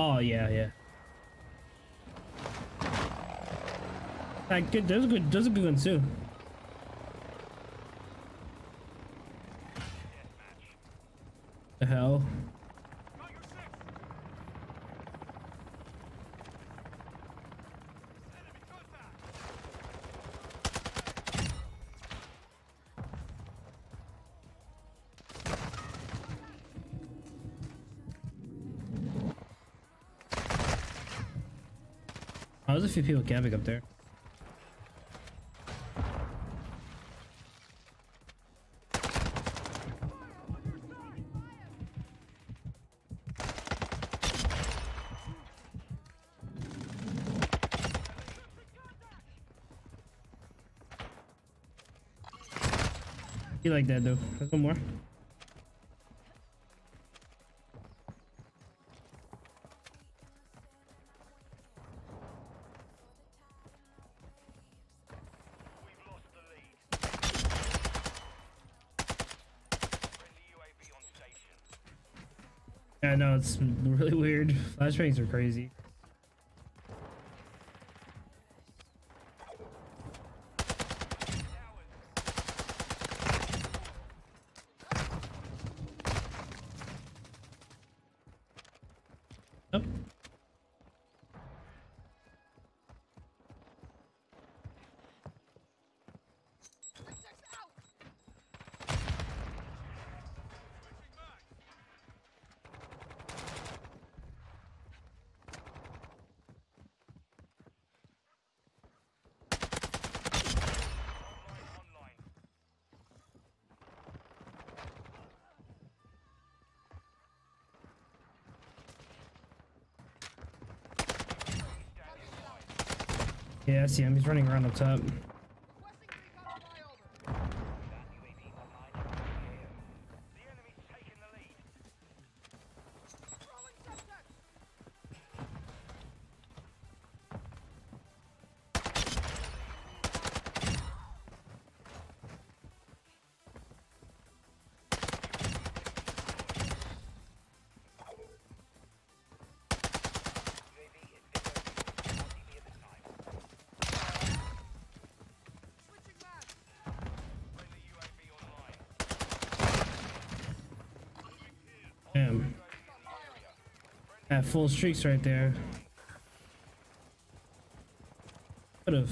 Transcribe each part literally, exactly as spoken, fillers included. Oh, yeah, yeah. Like, good, those are good, those are good ones too. The hell? Oh, there's a few people camping up there. You like that though. There's one more. Yeah, no, it's really weird. Flashbangs are crazy. Nope. Yeah, I see him. He's running around up top. Damn. At full streaks right there. Could have.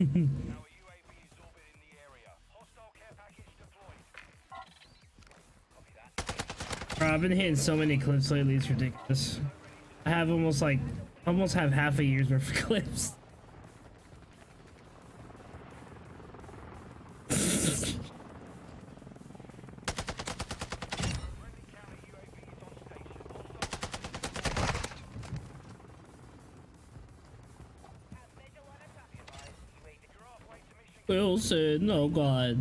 Our U A V is orbiting the area. Hostile care package deployed. Bro, I've been hitting so many clips lately, it's ridiculous. I have almost like almost have half a year's worth of clips. Wilson, oh god.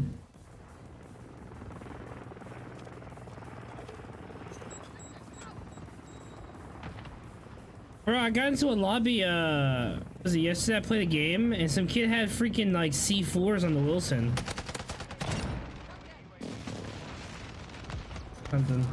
Bro, I got into a lobby, uh, was it yesterday? I played a game and some kid had freaking like C fours on the Wilson. Something.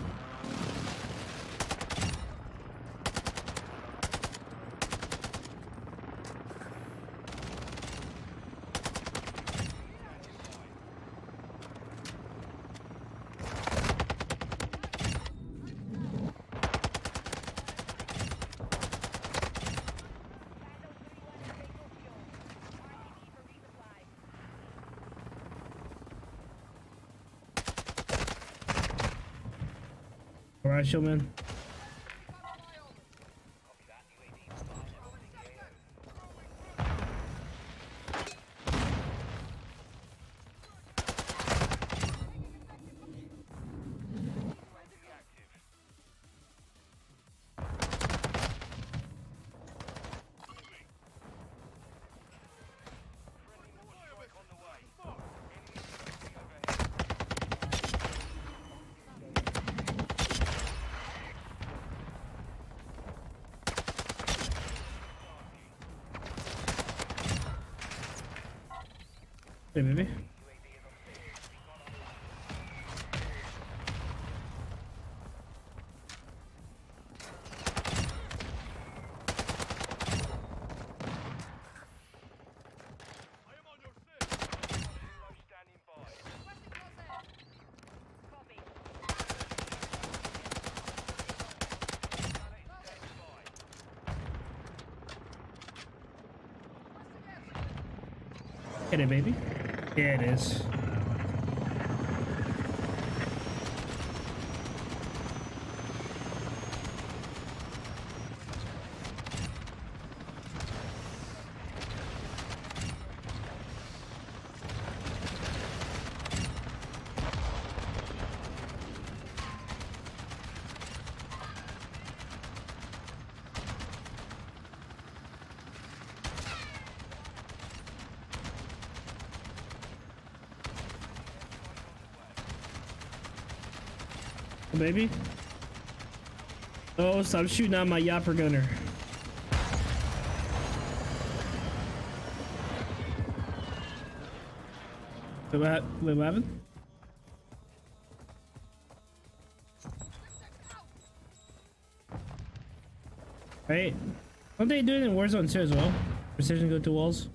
Alright, showman. Ini nih. Get it, baby. Yeah, it is. Baby. Oh, stop shooting on my yapper gunner. eleven? Right. Don't they do it in Warzone two as well? Precision go to walls.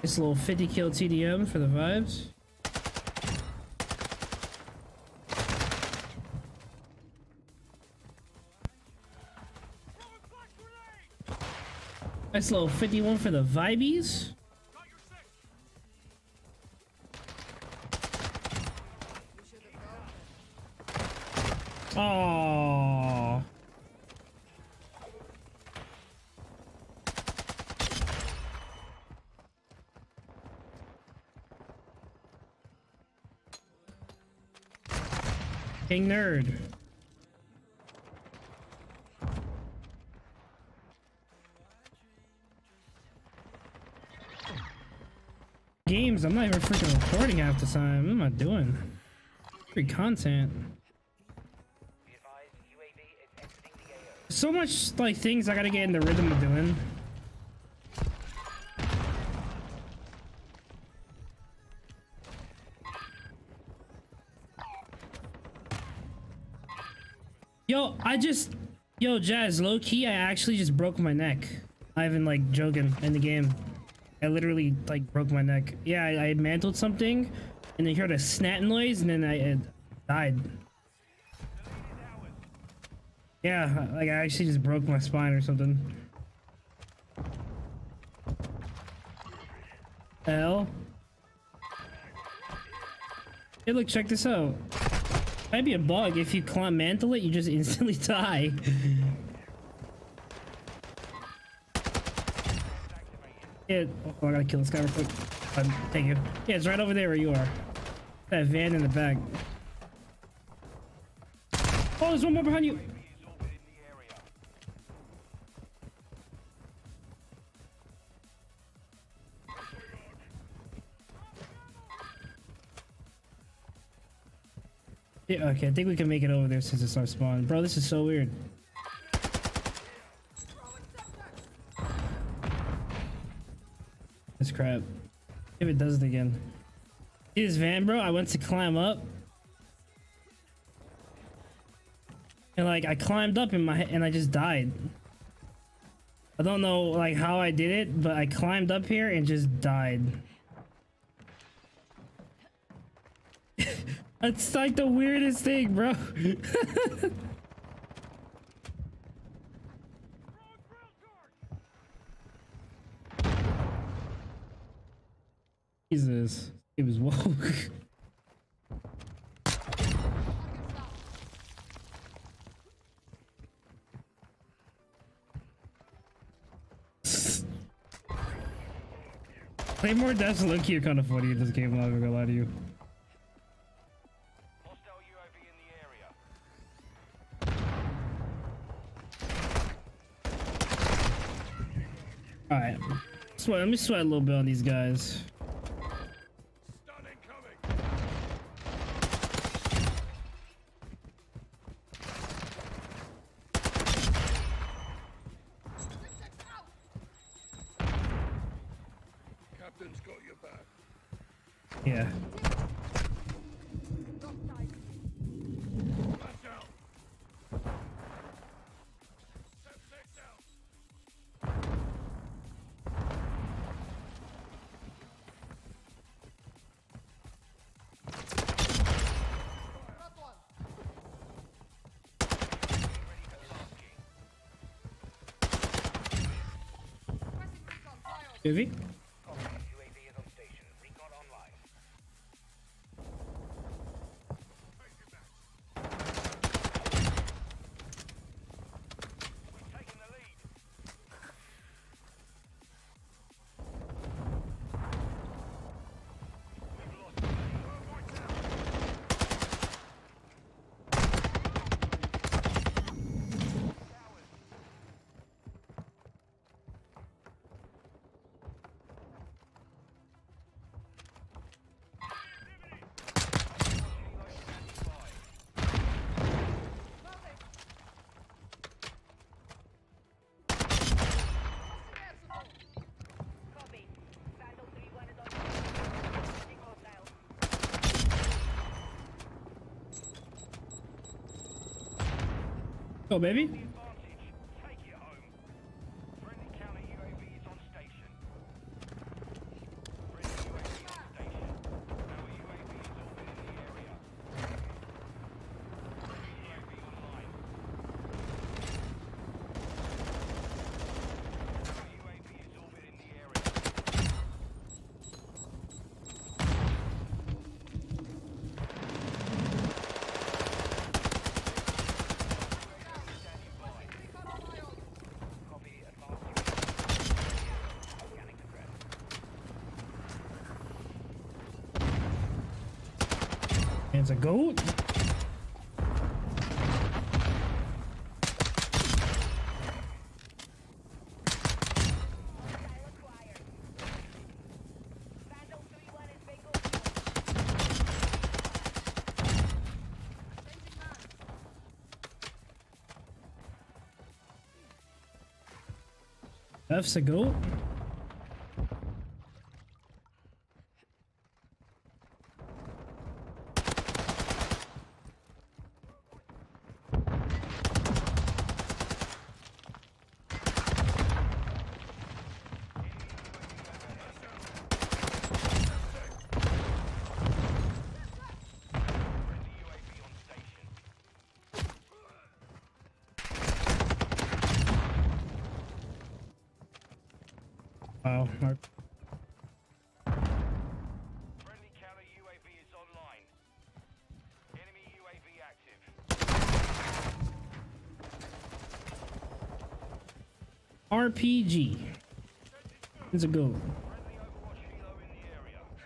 Nice little fifty kill T D M for the vibes. Nice little fifty-one for the vibies. Aww. King nerd. Games, I'm not even freaking recording half the time. What am I doing? Free content. So much like things I gotta get in the rhythm of doing. Yo, I just, yo, Jazz, low key, I actually just broke my neck. I haven't like joking in the game. I literally like broke my neck. Yeah, I, I mantled something and I heard a snap noise and then I, I died. Yeah, like I actually just broke my spine or something. Hell. Hey, look, check this out. Might be a bug. If you climb mantle it, you just instantly die. Yeah. Oh, I gotta kill this guy real quick. Um, thank you. Yeah, it's right over there where you are. That van in the back. Oh, there's one more behind you. Yeah, okay, I think we can make it over there since it's our spawn. Bro, this is so weird. This crap. If it does it again. See this van, bro? I went to climb up. And like, I climbed up in my head and I just died. I don't know like how I did it, but I climbed up here and just died. It's like the weirdest thing, bro. Jesus, it was woke. Play more deaths. Look, you're kind of funny in this game. I'm not gonna lie to you. Alright, sweat. Let me sweat a little bit on these guys. England's got your back. Yeah. U A V is on station. Recon online. We're taking the lead. Go, baby. Take it home. Friendly counter U A V is on station. Friendly U A V is on station. Our U A V is open in the area. U A V online. Our U A V is open in the area. It's a goat. That's a goat. Wow, our... Friendly counter U A V is online. Enemy U A V active. R P G. It's a go. Friendly Overwatch helo in the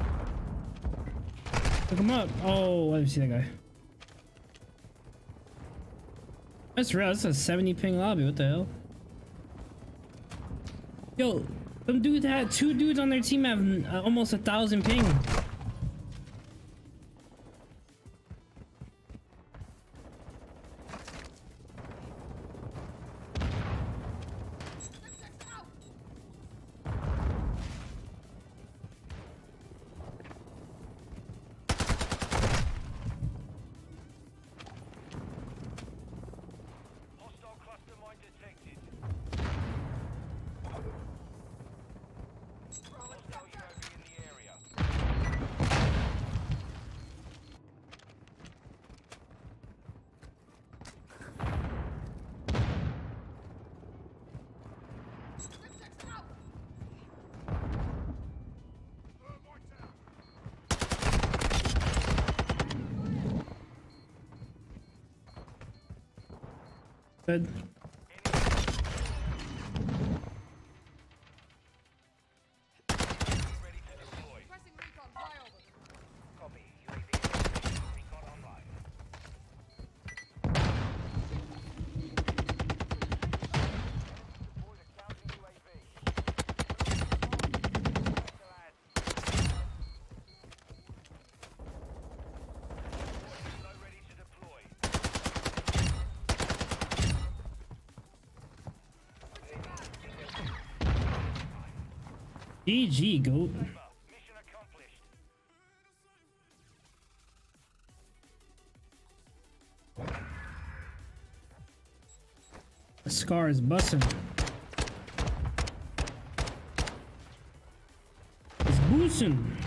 area. Pick him up. Oh, I didn't see that guy. That's real. That's a seventy ping lobby. What the hell? Yo, some dude had two dudes on their team have uh, almost a thousand ping. Good. G G, goat. The Scar is bussin'. It's boosing.